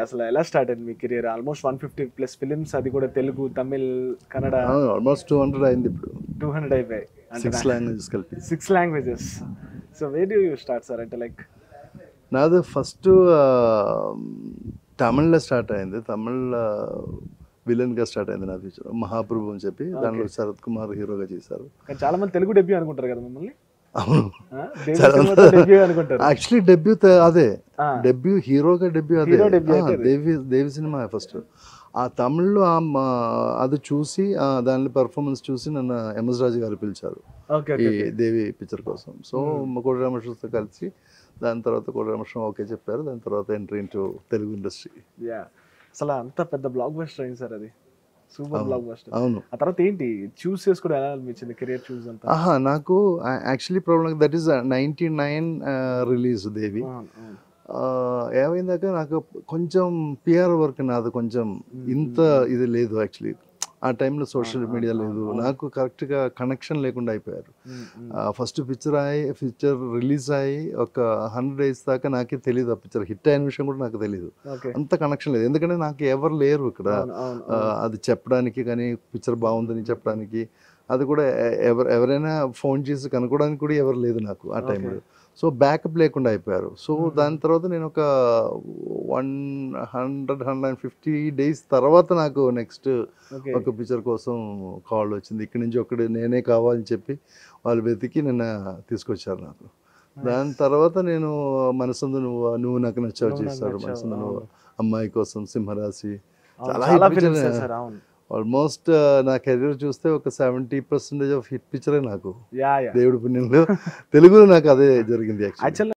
I started my career almost 150 plus films. Telugu, Tamil, Kannada. Almost 200 I 200 I 6 languages. 6 languages. So where do you start, sir? Like now the first Tamil start ayindi. Tamil villain ga start ayindi na feature. Mahaprabhu ani cheppi danlo Sarath Kumar hero ga chesaru. Kan chaala manni Telugu debut anukuntaru kada mammalni. Actually debut debut hero ka debut Devi cinema first Tamil lo adu chusi danlo performance chusi nanna MS Raju garu pilicharu Devi picture kosam so Kodramashtra kalisi dan tarvata Kodramashtra okay chepparu dan tarvata entry into Telugu industry yeah asala anta pedda blockbuster ayin sir adi super blockbuster. Actually problem that is a 99 release Devi. PR work actually. At time social media correct connection first picture release 100 days picture hit connection ever layer picture bound ever phone ever so backup so then 100-150 days taravata naaku next oka picture kosam call ochindi ikkade nunchi okade nene kavali cheppi vaallu vetiki nanna teesukocharu naaku dan taravata nenu manasundu nu naaku nachchavu chesaru manasundu ammai kosam simharasi chala films sir avunu almost na career chuste oka 70% of hit picture naaku devudu punnyanlo telugu naaku ade jarigindi actually